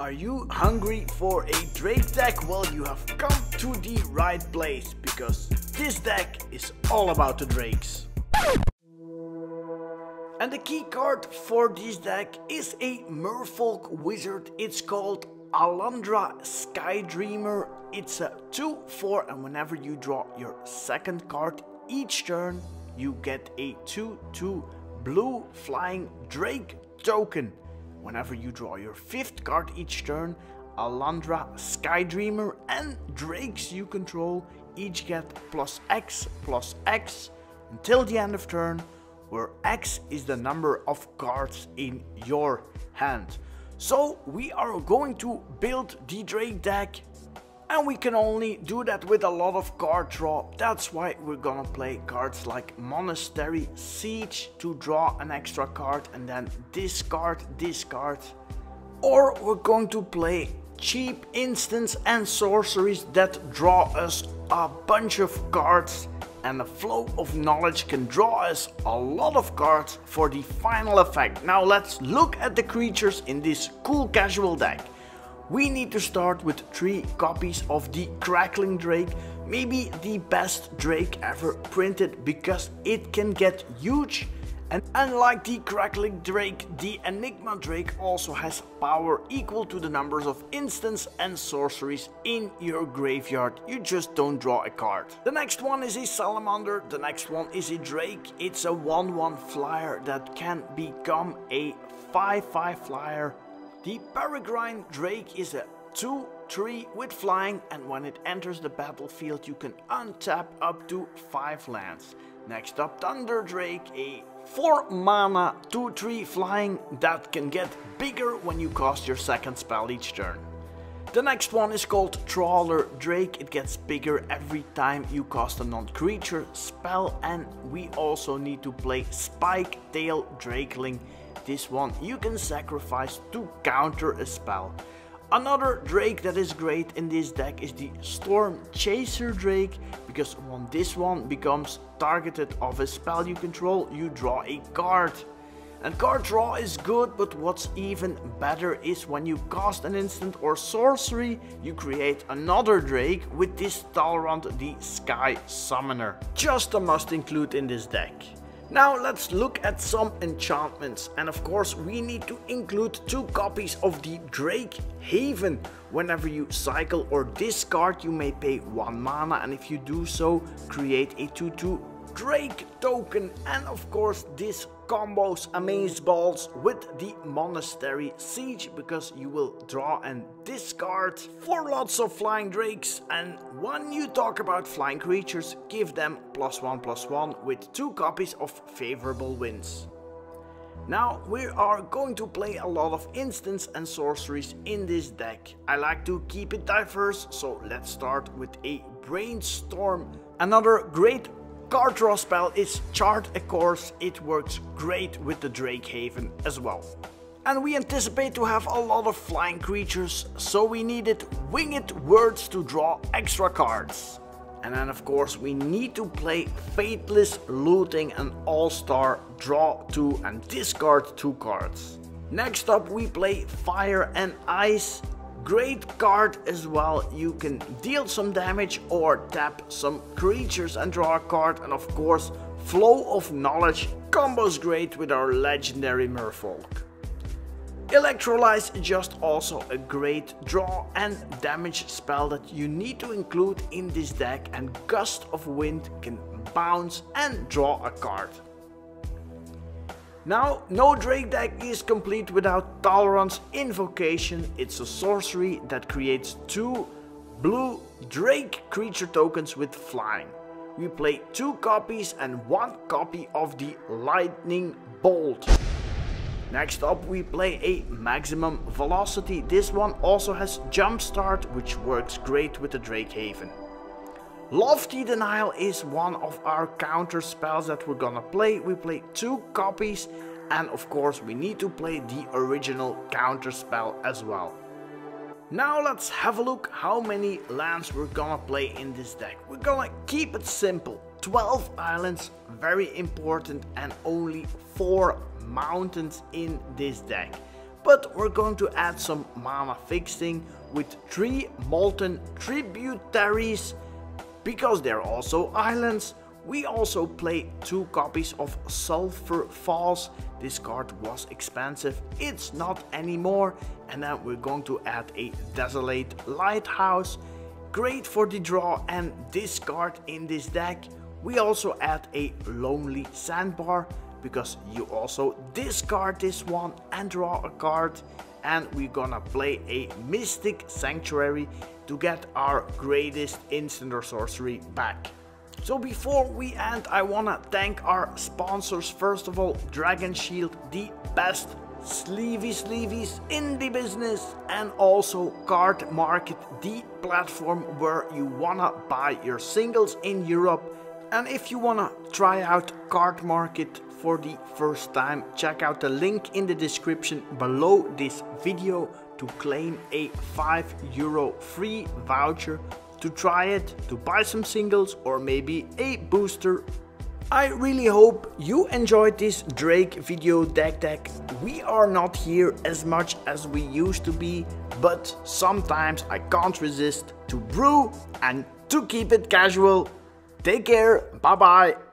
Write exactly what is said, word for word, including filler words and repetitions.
Are you hungry for a Drake deck? Well, you have come to the right place, because this deck is all about the Drakes. And the key card for this deck is a Merfolk Wizard. It's called Alandra, Sky Dreamer. It's a two four, and whenever you draw your second card each turn, you get a two two blue flying Drake token. Whenever you draw your fifth card each turn, Alandra, Sky Dreamer and Drakes you control each get plus X plus X until the end of turn, where X is the number of cards in your hand. So we are going to build the Drake deck, and we can only do that with a lot of card draw. That's why we're gonna play cards like Monastery Siege to draw an extra card and then discard this card. Or we're going to play cheap instants and sorceries that draw us a bunch of cards. And the Flow of Knowledge can draw us a lot of cards for the final effect. Now let's look at the creatures in this cool casual deck. We need to start with three copies of the Crackling Drake, maybe the best Drake ever printed, because it can get huge. And unlike the Crackling Drake, the Enigma Drake also has power equal to the numbers of instants and sorceries in your graveyard. You just don't draw a card. The next one is a Salamander, the next one is a Drake. It's a one one flyer that can become a five five flyer. The Peregrine Drake is a two three with flying, and when it enters the battlefield you can untap up to five lands. Next up, Thunder Drake, a four mana two three flying that can get bigger when you cast your second spell each turn. The next one is called Trawler Drake. It gets bigger every time you cast a non-creature spell, and we also need to play Spike Tail Drakeling. This one you can sacrifice to counter a spell. Another Drake that is great in this deck is the Storm Chaser Drake, because when this one becomes targeted of a spell you control, you draw a card. And card draw is good, but what's even better is when you cast an instant or sorcery, you create another Drake with this Talrand, the Sky Summoner. Just a must include in this deck. Now let's look at some enchantments, and of course we need to include two copies of the Drake Haven. Whenever you cycle or discard, you may pay one mana, and if you do so, create a two two Drake token. And of course this combos Amazeballs with the Monastery Siege, because you will draw and discard four lots of flying Drakes, and when you talk about flying creatures, give them plus one plus one with two copies of Favorable Winds. Now we are going to play a lot of instants and sorceries in this deck. I like to keep it diverse, so let's start with a Brainstorm. Another great card draw spell is Chart a Course. It works great with the Drake Haven as well. And we anticipate to have a lot of flying creatures, so we needed Winged Words to draw extra cards. And then of course we need to play Faithless Looting, an all-star, draw two and discard two cards. Next up we play Fire and Ice. Great card as well. You can deal some damage or tap some creatures and draw a card. And of course Flow of Knowledge combos great with our legendary Merfolk. Electrolyze is just also a great draw and damage spell that you need to include in this deck, and Gust of Wind can bounce and draw a card. Now, no Drake deck is complete without Talrand's Invocation. It's a sorcery that creates two blue Drake creature tokens with flying. We play two copies and one copy of the Lightning Bolt. Next up we play a Maximum Velocity. This one also has Jumpstart, which works great with the Drake Haven. Lofty Denial is one of our counter spells that we're gonna play. We play two copies, and of course we need to play the original counter spell as well. Now let's have a look how many lands we're gonna play in this deck. We're gonna keep it simple. twelve islands, very important, and only four mountains in this deck. but we're going to add some mana fixing with three Molten Tributaries. Because they're also islands, we also play two copies of Sulfur Falls. This card was expensive, it's not anymore. And then we're going to add a Desolate Lighthouse. Great for the draw and discard in this deck. We also add a Lonely Sandbar, because you also discard this one and draw a card. And we're gonna play a Mystic Sanctuary to get our greatest instant or sorcery back. So before we end, I wanna thank our sponsors. First of all, Dragon Shield, the best sleevey sleeveys in the business, and also Cardmarket, the platform where you wanna buy your singles in Europe. And if you wanna try out Cardmarket for the first time, check out the link in the description below this video to claim a five euro free voucher to try it, to buy some singles or maybe a booster. I really hope you enjoyed this Drake video deck deck. We are not here as much as we used to be, but sometimes I can't resist to brew and to keep it casual. Take care, bye bye.